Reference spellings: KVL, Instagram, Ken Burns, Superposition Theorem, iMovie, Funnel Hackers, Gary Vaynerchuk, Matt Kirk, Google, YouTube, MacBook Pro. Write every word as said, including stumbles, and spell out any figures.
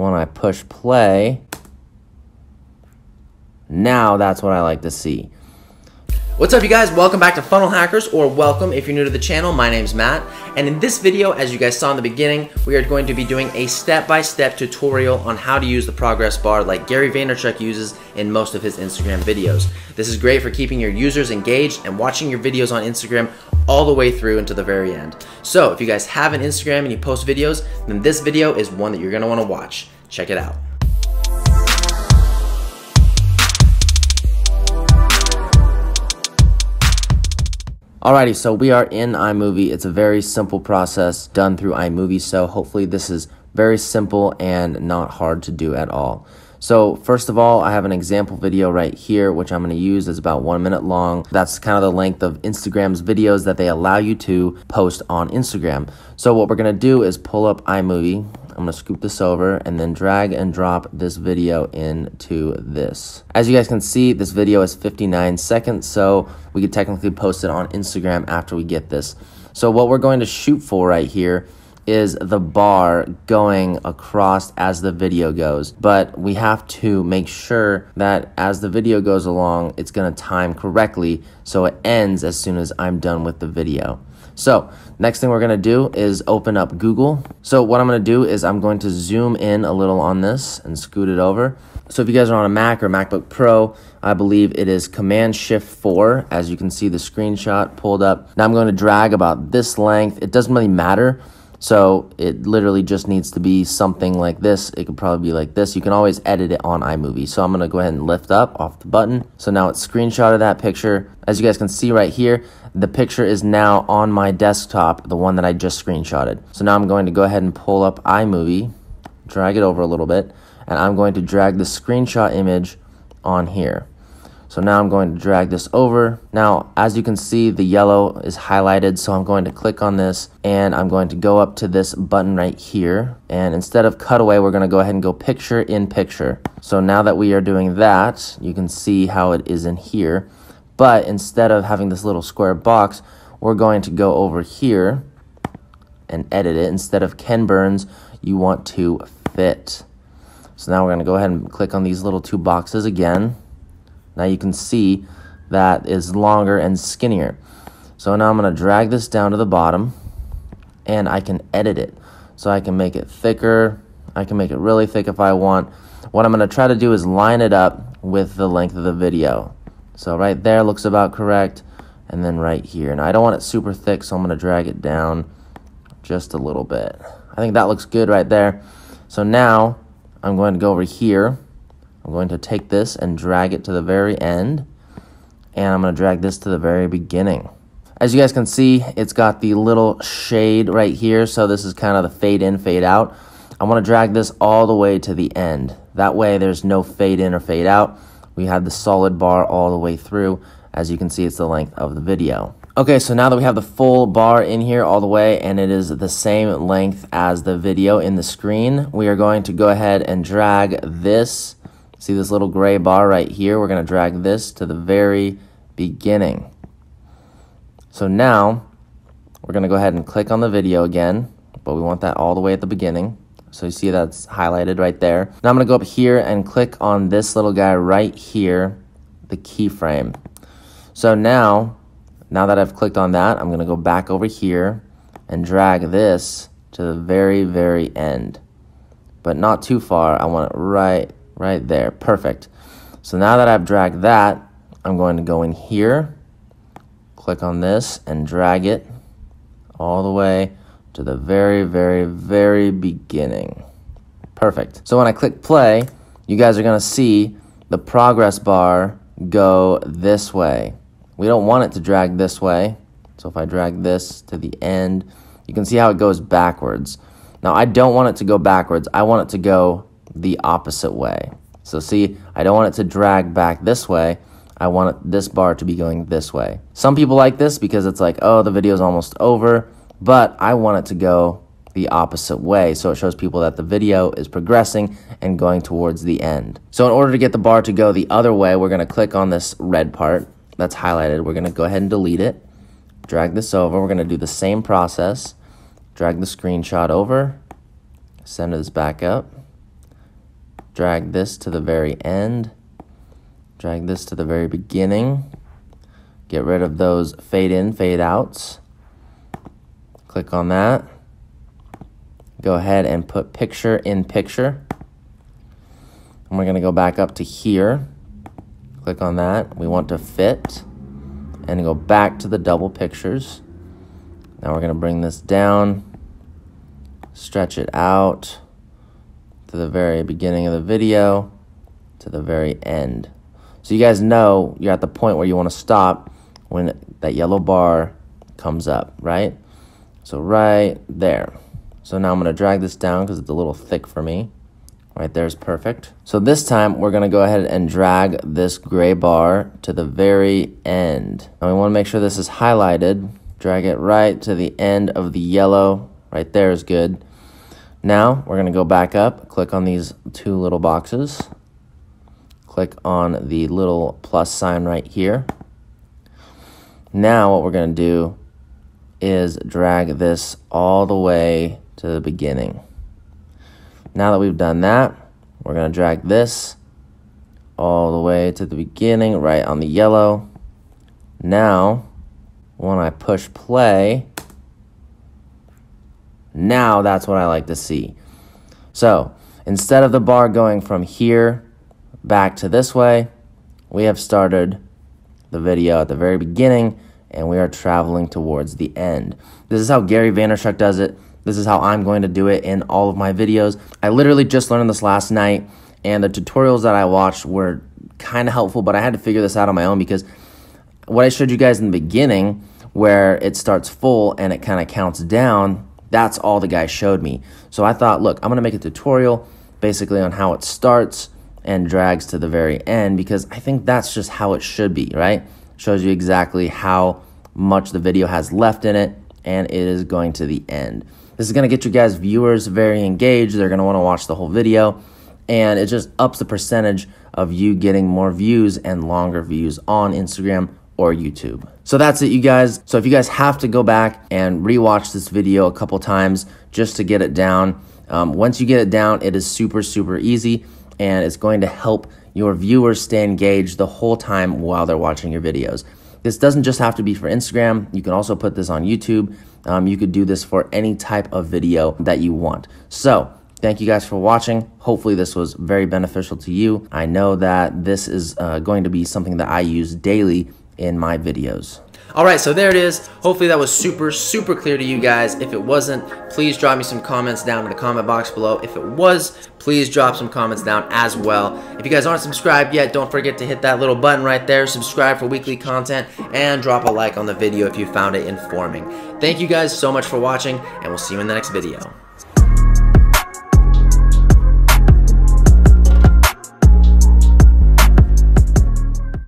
when I push play, now that's what I like to see. What's up, you guys? Welcome back to Funnel Hackers, or welcome if you're new to the channel. My name's Matt, and in this video, as you guys saw in the beginning, we are going to be doing a step-by-step tutorial on how to use the progress bar like Gary Vaynerchuk uses in most of his Instagram videos. This is great for keeping your users engaged and watching your videos on Instagram all the way through into the very end. So if you guys have an Instagram and you post videos, then this video is one that you're gonna wanna watch. Check it out. Alrighty, so we are in iMovie. It's a very simple process done through iMovie, so hopefully this is very simple and not hard to do at all. So first of all, I have an example video right here, which I'm gonna use. It's about one minute long. That's kind of the length of Instagram's videos that they allow you to post on Instagram. So what we're gonna do is pull up iMovie. I'm gonna scoop this over and then drag and drop this video into this. As you guys can see, this video is fifty-nine seconds, so we could technically post it on Instagram after we get this. So what we're going to shoot for right here is the bar going across as the video goes, but we have to make sure that as the video goes along, it's gonna time correctly so it ends as soon as I'm done with the video. So next thing we're gonna do is open up Google. So what I'm gonna do is I'm going to zoom in a little on this and scoot it over. So if you guys are on a Mac or MacBook Pro, I believe it is Command Shift four, as you can see the screenshot pulled up. Now I'm gonna drag about this length. It doesn't really matter. So it literally just needs to be something like this. It could probably be like this. You can always edit it on iMovie. So I'm gonna go ahead and lift up off the button. So now it's screenshotted that picture. As you guys can see right here, the picture is now on my desktop, the one that I just screenshotted. So now I'm going to go ahead and pull up iMovie, drag it over a little bit, and I'm going to drag the screenshot image on here. So now I'm going to drag this over. Now, as you can see, the yellow is highlighted, so I'm going to click on this and I'm going to go up to this button right here. And instead of cutaway, we're gonna go ahead and go picture in picture. So now that we are doing that, you can see how it is in here. But instead of having this little square box, we're going to go over here and edit it. Instead of Ken Burns, you want to fit. So now we're gonna go ahead and click on these little two boxes again. Now you can see that is longer and skinnier. So now I'm gonna drag this down to the bottom and I can edit it. So I can make it thicker. I can make it really thick if I want. What I'm gonna try to do is line it up with the length of the video. So right there looks about correct, and then right here. Now I don't want it super thick, so I'm gonna drag it down just a little bit. I think that looks good right there. So now I'm going to go over here. I'm going to take this and drag it to the very end, and I'm going to drag this to the very beginning. As you guys can see, it's got the little shade right here, so this is kind of the fade in, fade out. I want to drag this all the way to the end. That way there's no fade in or fade out. We have the solid bar all the way through. As you can see, it's the length of the video. Okay, so now that we have the full bar in here all the way, and it is the same length as the video in the screen, we are going to go ahead and drag this. See this little gray bar right here? We're gonna drag this to the very beginning. So now, we're gonna go ahead and click on the video again, but we want that all the way at the beginning. So you see that's highlighted right there. Now I'm gonna go up here and click on this little guy right here, the keyframe. So now, now that I've clicked on that, I'm gonna go back over here and drag this to the very, very end. But not too far, I want it right Right there, perfect. So now that I've dragged that, I'm going to go in here, click on this, and drag it all the way to the very, very, very beginning. Perfect. So when I click play, you guys are gonna see the progress bar go this way. We don't want it to drag this way. So if I drag this to the end, you can see how it goes backwards. Now I don't want it to go backwards, I want it to go the opposite way. So see, I don't want it to drag back this way. I want it, this bar to be going this way. Some people like this because it's like, oh, the video's almost over, but I want it to go the opposite way. So it shows people that the video is progressing and going towards the end. So in order to get the bar to go the other way, we're gonna click on this red part that's highlighted. We're gonna go ahead and delete it, drag this over. We're gonna do the same process, drag the screenshot over, send this back up. drag this to the very end, drag this to the very beginning, get rid of those fade in, fade outs, click on that, go ahead and put picture in picture, and we're gonna go back up to here, click on that, we want to fit, and go back to the double pictures. Now we're gonna bring this down, stretch it out to the very beginning of the video, to the very end. So you guys know you're at the point where you want to stop when that yellow bar comes up, right? So right there. So now I'm going to drag this down because it's a little thick for me. Right there is perfect. So this time we're going to go ahead and drag this gray bar to the very end. And we want to make sure this is highlighted. Drag it right to the end of the yellow. Right there is good. Now we're going to go back up, click on these two little boxes. Click on the little plus sign right here. Now what we're going to do is drag this all the way to the beginning. Now that we've done that, we're going to drag this all the way to the beginning, right on the yellow. Now, when I push play, now that's what I like to see. So instead of the bar going from here back to this way, we have started the video at the very beginning and we are traveling towards the end. This is how Gary Vaynerchuk does it. This is how I'm going to do it in all of my videos. I literally just learned this last night, and the tutorials that I watched were kind of helpful, but I had to figure this out on my own because what I showed you guys in the beginning where it starts full and it kind of counts down, that's all the guy showed me. So I thought, look, I'm going to make a tutorial basically on how it starts and drags to the very end because I think that's just how it should be, right? Shows you exactly how much the video has left in it, and it is going to the end. This is going to get you guys viewers very engaged. They're going to want to watch the whole video, and it just ups the percentage of you getting more views and longer views on Instagram or YouTube. So that's it, you guys. So if you guys have to go back and rewatch this video a couple times just to get it down, um, once you get it down, it is super, super easy, and it's going to help your viewers stay engaged the whole time while they're watching your videos. This doesn't just have to be for Instagram. You can also put this on YouTube. Um, you could do this for any type of video that you want. So thank you guys for watching. Hopefully this was very beneficial to you. I know that this is uh, going to be something that I use daily in my videos. All right, so there it is. Hopefully that was super, super clear to you guys. If it wasn't, please drop me some comments down in the comment box below. If it was, please drop some comments down as well. If you guys aren't subscribed yet, don't forget to hit that little button right there. Subscribe for weekly content and drop a like on the video if you found it informing. Thank you guys so much for watching, and we'll see you in the next video.